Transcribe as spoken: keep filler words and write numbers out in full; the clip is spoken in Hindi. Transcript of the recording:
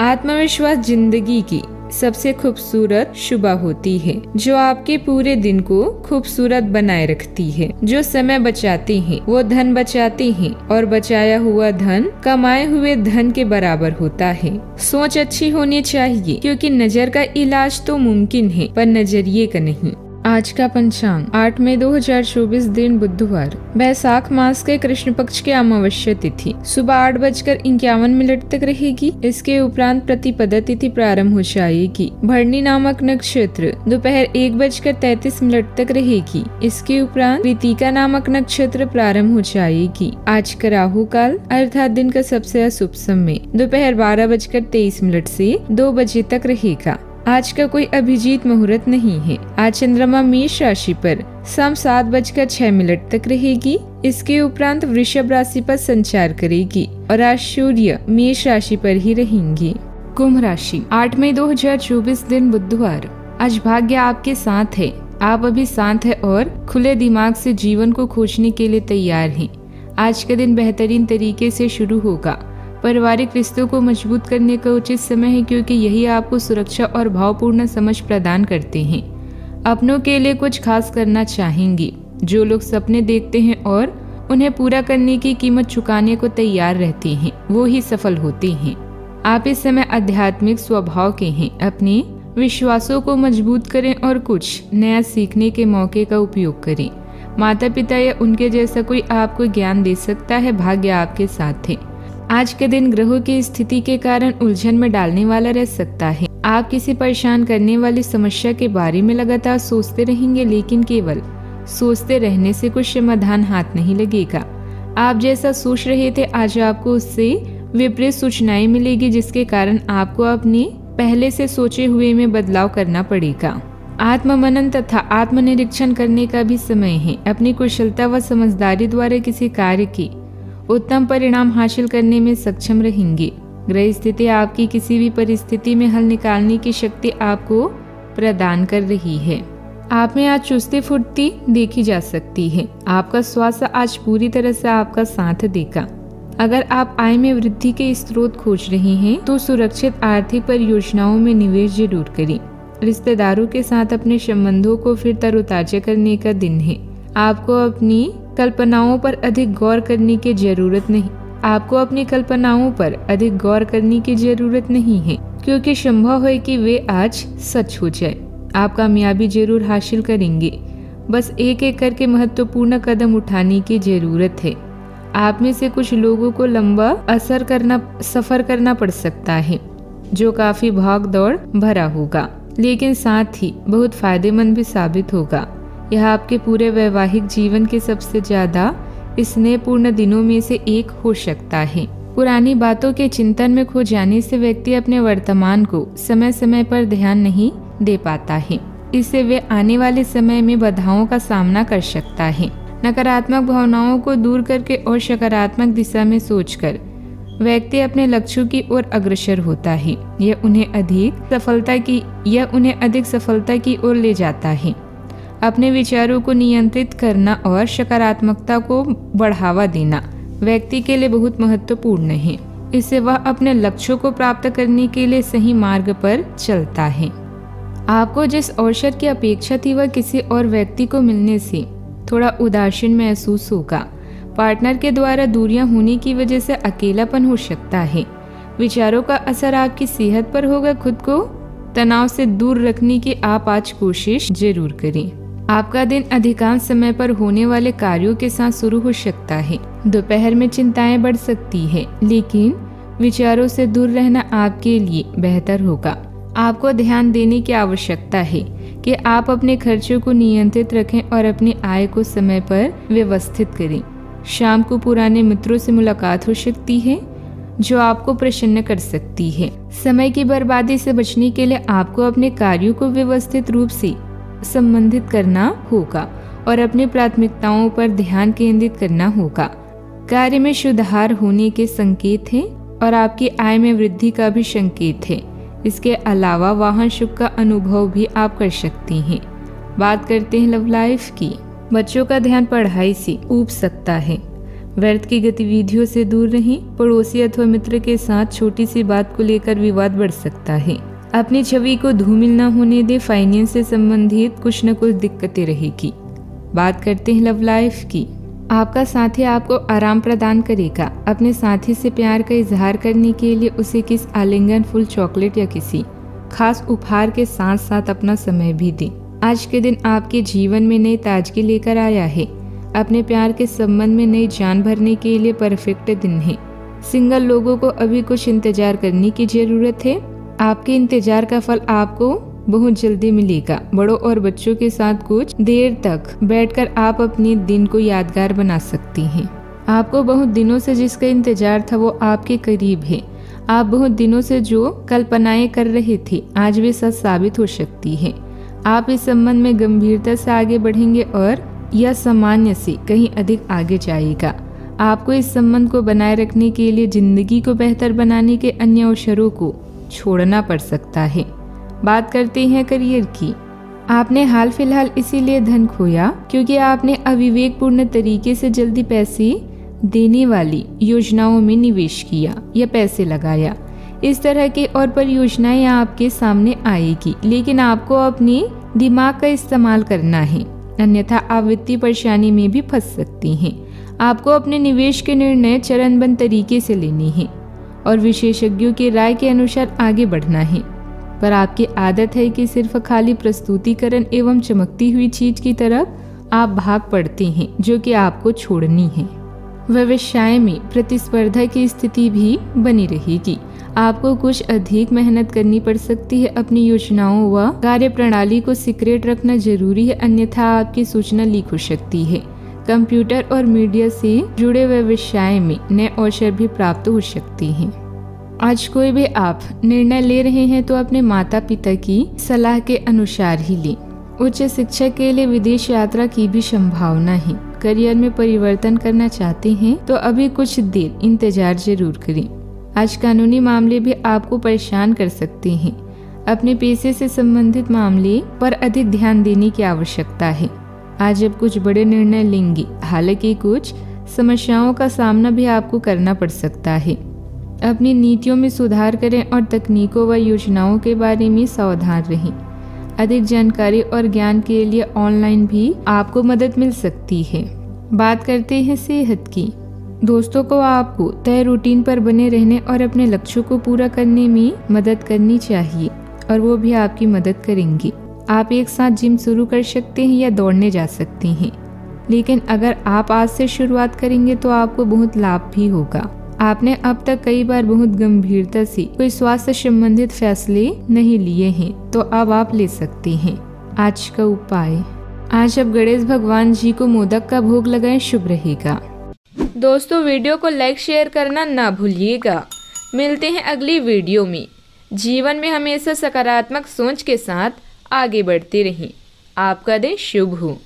आत्मविश्वास जिंदगी की सबसे खूबसूरत शुबा होती है, जो आपके पूरे दिन को खूबसूरत बनाए रखती है। जो समय बचाते हैं वो धन बचाते हैं, और बचाया हुआ धन कमाए हुए धन के बराबर होता है। सोच अच्छी होनी चाहिए, क्योंकि नजर का इलाज तो मुमकिन है पर नजरिए का नहीं। आज का पंचांग आठ मई दो हजार चौबीस, दिन बुधवार, बैसाख मास के कृष्ण पक्ष के अमावस्या तिथि सुबह आठ बजकर इक्यावन मिनट तक रहेगी। इसके उपरांत प्रतिपदा तिथि प्रारंभ हो जाएगी। भरणी नामक नक्षत्र दोपहर एक बजकर तैतीस मिनट तक रहेगी। इसके उपरांत कृतिका नामक नक्षत्र प्रारंभ हो जाएगी। आज का राहु काल अर्थात दिन का सबसे अशुभ समय दोपहर बारह बजकर तेईस मिनट से दो बजे तक रहेगा। आज का कोई अभिजीत मुहूर्त नहीं है। आज चंद्रमा मेष राशि पर शाम सात बजकर छह मिनट तक रहेगी। इसके उपरांत वृषभ राशि पर संचार करेगी और आज सूर्य मेष राशि पर ही रहेंगे। कुंभ राशि आठ मई दो हजार चौबीस, दिन बुधवार, आज भाग्य आपके साथ है। आप अभी शांत है और खुले दिमाग से जीवन को खोजने के लिए तैयार है। आज का दिन बेहतरीन तरीके से शुरू होगा। पारिवारिक रिश्तों को मजबूत करने का उचित समय है, क्योंकि यही आपको सुरक्षा और भावपूर्ण समझ प्रदान करते हैं। अपनों के लिए कुछ खास करना चाहेंगी। जो लोग सपने देखते हैं और उन्हें पूरा करने की कीमत चुकाने को तैयार रहते हैं, वो ही सफल होते हैं। आप इस समय आध्यात्मिक स्वभाव के हैं। अपने विश्वासों को मजबूत करें और कुछ नया सीखने के मौके का उपयोग करें। माता पिता या उनके जैसा कोई आपको ज्ञान दे सकता है। भाग्य आपके साथ है। आज के दिन ग्रहों की स्थिति के कारण उलझन में डालने वाला रह सकता है। आप किसी परेशान करने वाली समस्या के बारे में लगातार सोचते रहेंगे, लेकिन केवल सोचते रहने से कुछ समाधान हाथ नहीं लगेगा। आप जैसा सोच रहे थे, आज आपको उससे विपरीत सूचनाएं मिलेगी, जिसके कारण आपको अपने पहले से सोचे हुए में बदलाव करना पड़ेगा। आत्ममनन तथा आत्मनिरीक्षण करने का भी समय है। अपनी कुशलता व समझदारी द्वारा किसी कार्य की उत्तम परिणाम हासिल करने में सक्षम रहेंगे। ग्रह स्थिति आपकी किसी भी परिस्थिति में हल निकालने की शक्ति आपको प्रदान कर रही है। आप में आज चुस्ती फुर्ती देखी जा सकती है। आपका स्वास्थ्य आज पूरी तरह से आपका साथ देगा। अगर आप आय में वृद्धि के स्रोत खोज रहे हैं, तो सुरक्षित आर्थिक परियोजनाओं में निवेश जरूर करें। रिश्तेदारों के साथ अपने संबंधों को फिर तरोताजा करने का दिन है। आपको अपनी कल्पनाओं पर अधिक गौर करने की जरूरत नहीं आपको अपनी कल्पनाओं पर अधिक गौर करने की जरूरत नहीं है, क्योंकि संभव है कि वे आज सच हो जाए। आप कामयाबी जरूर हासिल करेंगे। बस एक एक करके महत्वपूर्ण कदम उठाने की जरूरत है। आप में से कुछ लोगों को लंबा असर करना सफर करना पड़ सकता है, जो काफी भाग दौड़ भरा होगा, लेकिन साथ ही बहुत फायदेमंद भी साबित होगा। यह आपके पूरे वैवाहिक जीवन के सबसे ज्यादा स्नेहपूर्ण दिनों में से एक हो सकता है। पुरानी बातों के चिंतन में खो जाने से व्यक्ति अपने वर्तमान को समय समय पर ध्यान नहीं दे पाता है। इससे वे आने वाले समय में बाधाओं का सामना कर सकता है। नकारात्मक भावनाओं को दूर करके और सकारात्मक दिशा में सोचकर व्यक्ति अपने लक्ष्यों की ओर अग्रसर होता है। यह उन्हें अधिक सफलता की यह उन्हें अधिक सफलता की ओर ले जाता है। अपने विचारों को नियंत्रित करना और सकारात्मकता को बढ़ावा देना व्यक्ति के लिए बहुत महत्वपूर्ण है। इससे वह अपने लक्ष्यों को प्राप्त करने के लिए सही मार्ग पर चलता है। आपको जिस अवसर की अपेक्षा थी, वह किसी और व्यक्ति को मिलने से थोड़ा उदासीन महसूस होगा। पार्टनर के द्वारा दूरियां होने की वजह से अकेलापन हो सकता है। विचारों का असर आपकी सेहत पर होगा। खुद को तनाव से दूर रखने की आप आज कोशिश जरूर करें। आपका दिन अधिकांश समय पर होने वाले कार्यों के साथ शुरू हो सकता है। दोपहर में चिंताएं बढ़ सकती है, लेकिन विचारों से दूर रहना आपके लिए बेहतर होगा। आपको ध्यान देने की आवश्यकता है कि आप अपने खर्चों को नियंत्रित रखें और अपनी आय को समय पर व्यवस्थित करें। शाम को पुराने मित्रों से मुलाकात हो सकती है। जो आपको प्रसन्न कर सकती है। समय की बर्बादी से बचने के लिए आपको अपने कार्यों को व्यवस्थित रूप से संबंधित करना होगा और अपनी प्राथमिकताओं पर ध्यान केंद्रित करना होगा। कार्य में सुधार होने के संकेत हैं और आपकी आय में वृद्धि का भी संकेत है। इसके अलावा वाहन सुख का अनुभव भी आप कर सकती हैं। बात करते हैं लव लाइफ की। बच्चों का ध्यान पढ़ाई से ऊब सकता है। व्यर्थ की गतिविधियों से दूर रहें। पड़ोसी अथवा मित्र के साथ छोटी सी बात को लेकर विवाद बढ़ सकता है। अपनी छवि को धूमिल न होने दें। फाइनेंस से संबंधित कुछ न कुछ दिक्कतें रहेगी। बात करते हैं लव लाइफ की। आपका साथी आपको आराम प्रदान करेगा। अपने साथी से प्यार का इजहार करने के लिए उसे किस आलिंगन, फुल, चॉकलेट या किसी खास उपहार के साथ साथ अपना समय भी दें। आज के दिन आपके जीवन में नई ताजगी लेकर आया है। अपने प्यार के संबंध में नई जान भरने के लिए परफेक्ट दिन है। सिंगल लोगों को अभी कुछ इंतजार करने की जरूरत है। आपके इंतजार का फल आपको बहुत जल्दी मिलेगा। बड़ों और बच्चों के साथ कुछ देर तक बैठकर आप अपने दिन को यादगार बना सकती हैं। आपको बहुत दिनों से जिसका इंतजार था वो आपके करीब है। आप बहुत दिनों से जो कल्पनाएं कर रहे थे आज वे सच साबित हो सकती है। आप इस संबंध में गंभीरता से आगे बढ़ेंगे और यह सामान्य से कहीं अधिक आगे जाएगा। आपको इस संबंध को बनाए रखने के लिए जिंदगी को बेहतर बनाने के अन्य अवसरों को छोड़ना पड़ सकता है। बात करते हैं करियर की। आपने हाल फिलहाल इसीलिए धन खोया क्योंकि आपने अविवेकपूर्ण तरीके से जल्दी पैसे देने वाली योजनाओं में निवेश किया या पैसे लगाया। इस तरह के और परियोजनाएं आपके सामने आएगी, लेकिन आपको अपने दिमाग का इस्तेमाल करना है, अन्यथा आप वित्तीय परेशानी में भी फंस सकती हैं। आपको अपने निवेश के निर्णय चरणबद्ध तरीके से लेने हैं और विशेषज्ञों की राय के अनुसार आगे बढ़ना है। पर आपकी आदत है कि सिर्फ खाली प्रस्तुतिकरण एवं चमकती हुई चीज की तरफ आप भाग पड़ते हैं, जो कि आपको छोड़नी है। व्यवसाय में प्रतिस्पर्धा की स्थिति भी बनी रहेगी। आपको कुछ अधिक मेहनत करनी पड़ सकती है। अपनी योजनाओं व कार्य प्रणाली को सीक्रेट रखना जरूरी है, अन्यथा आपकी सूचना लीक हो सकती है। कंप्यूटर और मीडिया से जुड़े व्यवसाय में नए अवसर भी प्राप्त हो सकते हैं। आज कोई भी आप निर्णय ले रहे हैं तो अपने माता पिता की सलाह के अनुसार ही लें। उच्च शिक्षा के लिए विदेश यात्रा की भी संभावना है। करियर में परिवर्तन करना चाहते हैं तो अभी कुछ देर इंतजार जरूर करें। आज कानूनी मामले भी आपको परेशान कर सकते हैं। अपने पैसे से संबंधित मामले पर अधिक ध्यान देने की आवश्यकता है। आज आप कुछ बड़े निर्णय लेंगे, हालांकि कुछ समस्याओं का सामना भी आपको करना पड़ सकता है। अपनी नीतियों में सुधार करें और तकनीकों व योजनाओं के बारे में सावधान रहें। अधिक जानकारी और ज्ञान के लिए ऑनलाइन भी आपको मदद मिल सकती है। बात करते हैं सेहत की। दोस्तों को आपको तय रूटीन पर बने रहने और अपने लक्ष्यों को पूरा करने में मदद करनी चाहिए और वो भी आपकी मदद करेंगी। आप एक साथ जिम शुरू कर सकते हैं या दौड़ने जा सकते हैं, लेकिन अगर आप आज से शुरुआत करेंगे तो आपको बहुत लाभ भी होगा। आपने अब तक कई बार बहुत गंभीरता से कोई स्वास्थ्य संबंधित फैसले नहीं लिए हैं, तो अब आप ले सकते हैं। आज का उपाय। आज आप गणेश भगवान जी को मोदक का भोग लगाएं, शुभ रहेगा। दोस्तों वीडियो को लाइक शेयर करना ना भूलिएगा। मिलते हैं अगली वीडियो में। जीवन में हमेशा सकारात्मक सोच के साथ आगे बढ़ते रहें। आपका दिन शुभ हो।